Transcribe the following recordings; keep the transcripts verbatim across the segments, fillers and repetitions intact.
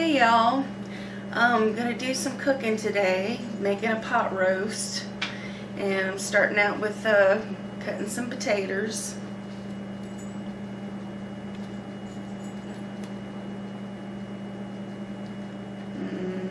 Hey y'all, I'm gonna do some cooking today, making a pot roast, and I'm starting out with uh, cutting some potatoes. Mm.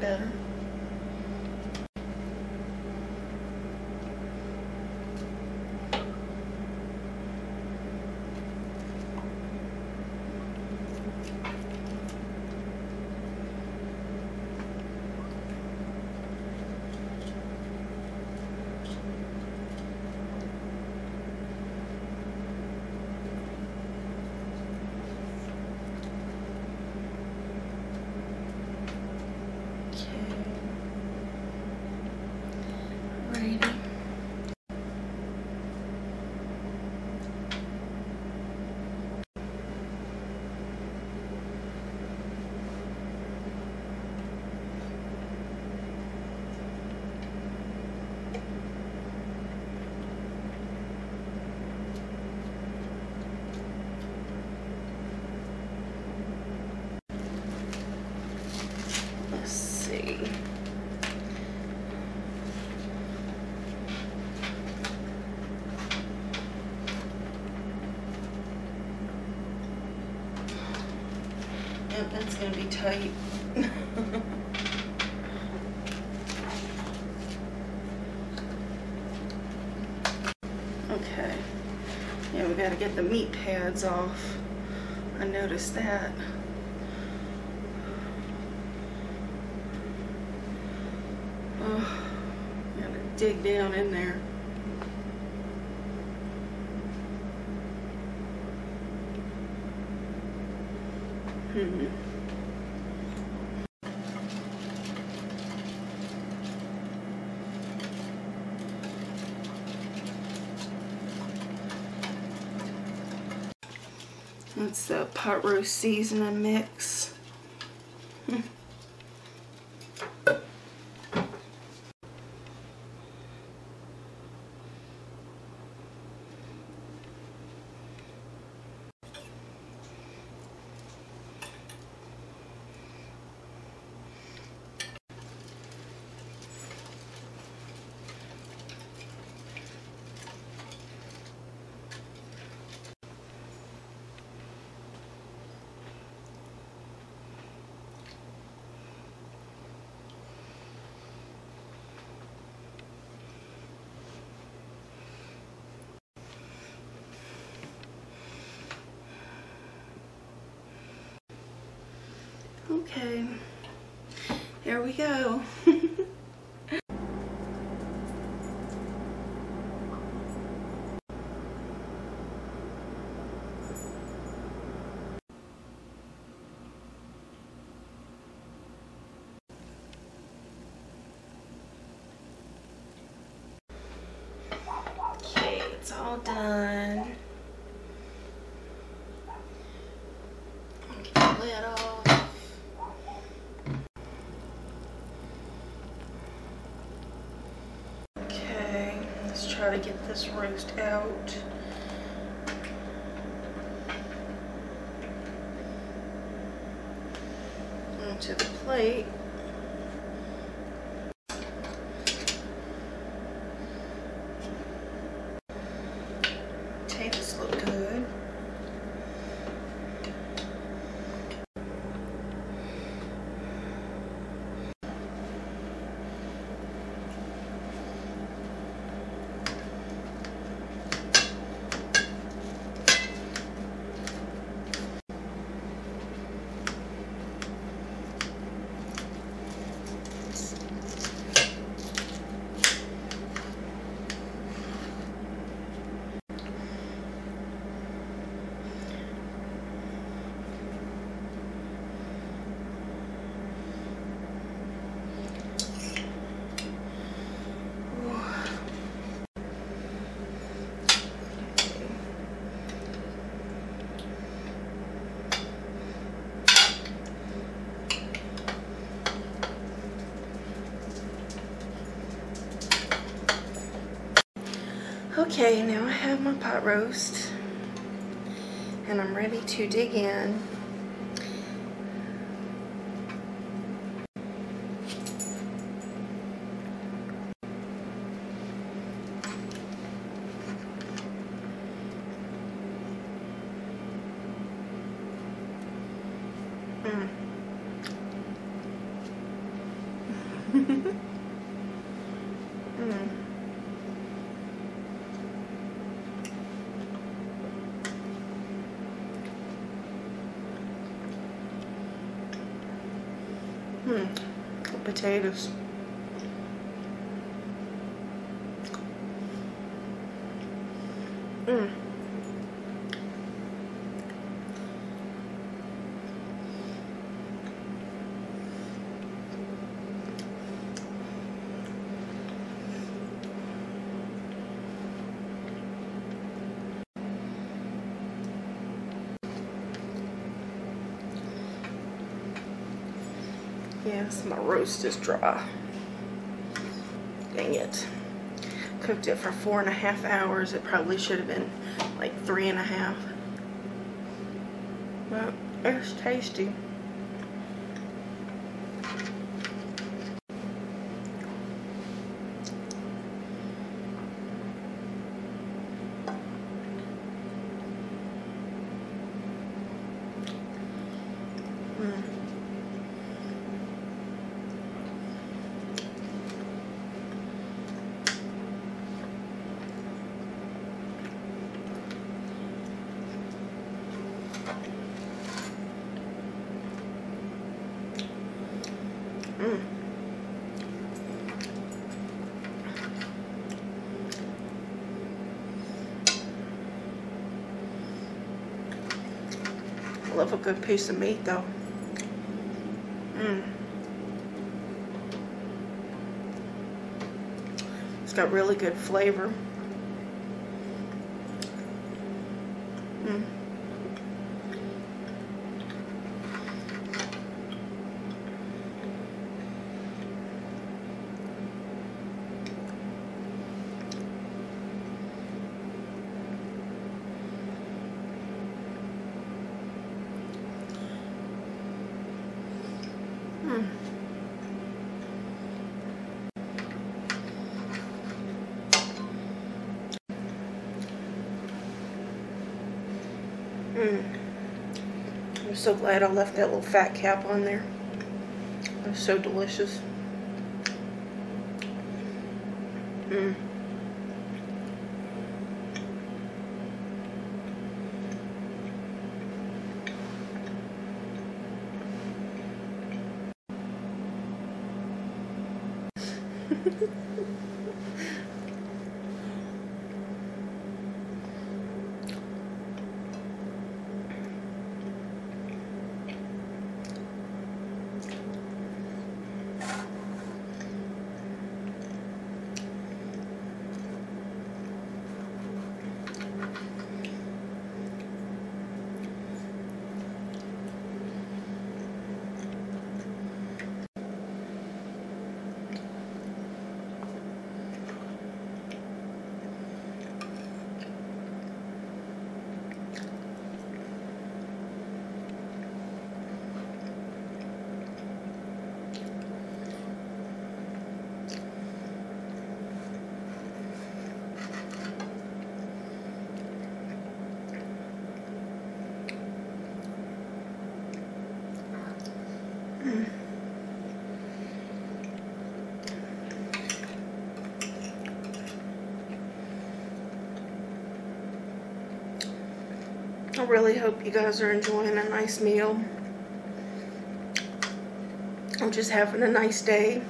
Better. That's going to be tight. Okay. Yeah, we got to get the meat pads off. I noticed that. dig down in there. Hmm. That's the pot roast seasoning mix. Okay, there we go. Okay, it's all done. Try to get this roast out. Onto the plate. Potatoes look good. Okay, now I have my pot roast, and I'm ready to dig in. Mm. mm. Hmm, the potatoes. Hmm. Yes, my roast is dry. Dang it. Cooked it for four and a half hours. It probably should have been like three and a half. But it's tasty. Mm. Mm. love a good piece of meat though. Mm. It's got really good flavor. Mm. Mm. I'm so glad I left that little fat cap on there. It was so delicious. Mm. I really hope you guys are enjoying a nice meal. I'm just having a nice day.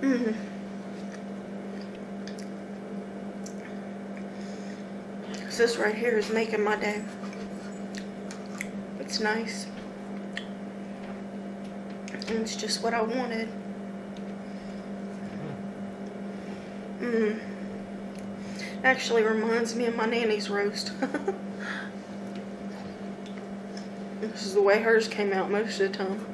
Mm-hmm. This right here is making my day. It's nice. And it's just what I wanted. Mm. Actually reminds me of my nanny's roast. This is the way hers came out most of the time.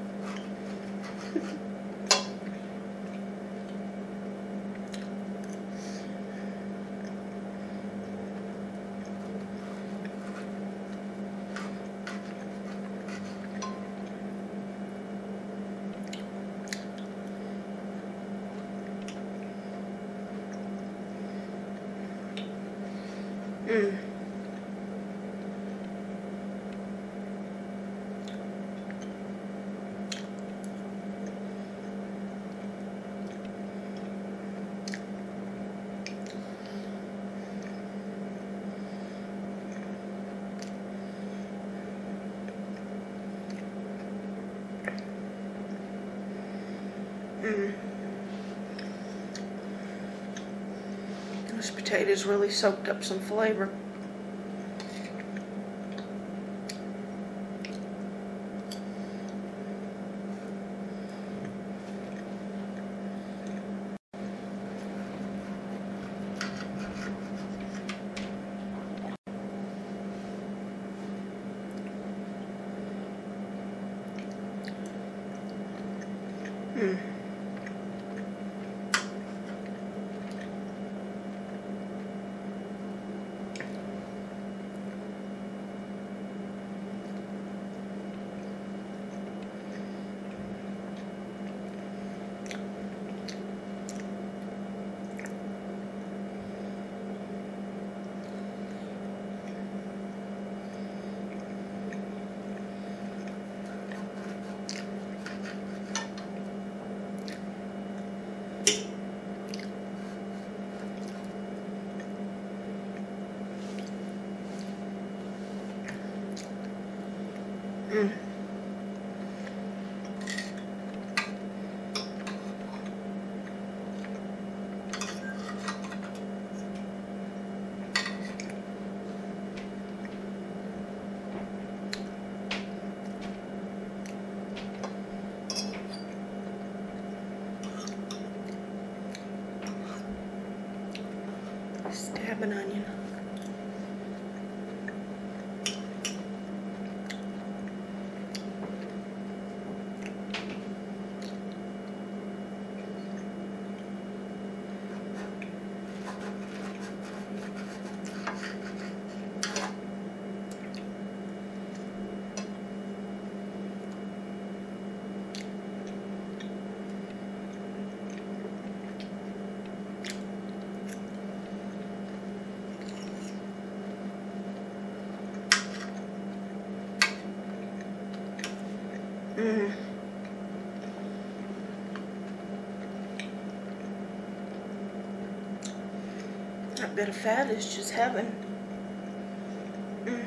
Mm. Mm. This potato's really soaked up some flavor. Hmm. Mm. Mm. That bitter fat is just heaven. Mm.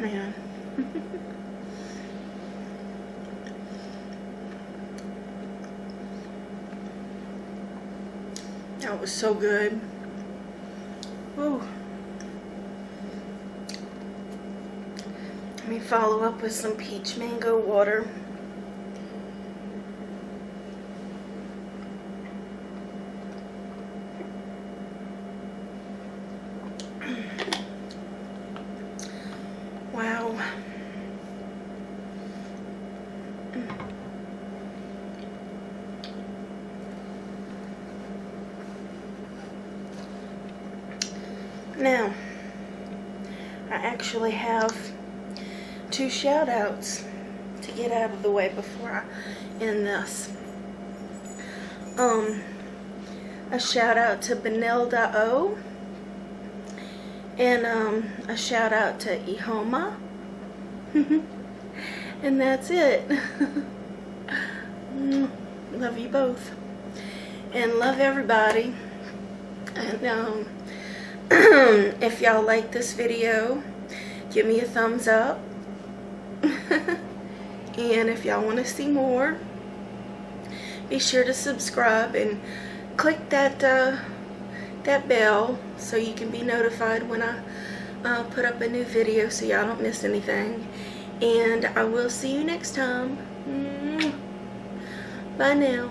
Man. That was so good. Woo. Let me follow up with some peach mango water. Now, I actually have two shout outs to get out of the way before I end this. Um, a shout out to Benelda O. and um, a shout out to Ihoma. And that's it. Love you both. And love everybody. And um, if y'all like this video, give me a thumbs up. And if y'all want to see more, be sure to subscribe and click that uh, that bell so you can be notified when I uh, put up a new video so y'all don't miss anything. And I will see you next time. Bye now.